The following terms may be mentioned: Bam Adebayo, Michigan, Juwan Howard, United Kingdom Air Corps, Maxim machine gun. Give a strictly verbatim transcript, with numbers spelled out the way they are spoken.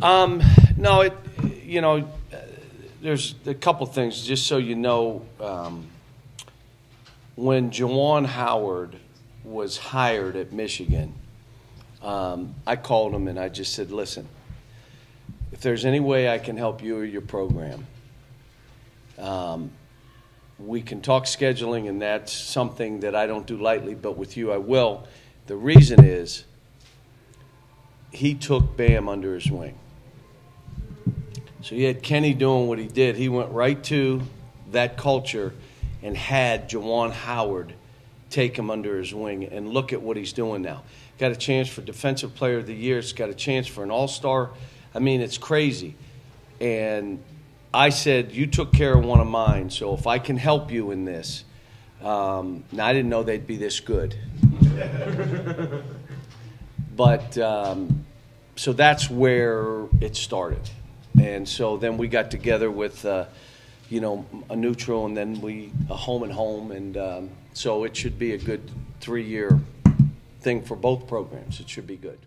Um, no, it, you know, there's a couple things, just so you know. Um, when Juwan Howard was hired at Michigan, um, I called him and I just said, listen, if there's any way I can help you or your program, um, we can talk scheduling, and that's something that I don't do lightly, but with you I will. The reason is he took Bam under his wing. So he had Kenny doing what he did. He went right to that culture and had Juwan Howard take him under his wing, and look at what he's doing now. Got a chance for Defensive Player of the Year. It's got a chance for an All-Star. I mean, it's crazy. And I said, you took care of one of mine, so if I can help you in this. Um, now, I didn't know they'd be this good. But um, so that's where it started. And so then we got together with, uh, you know, a neutral, and then we a home and home. And um, so it should be a good three-year thing for both programs. It should be good.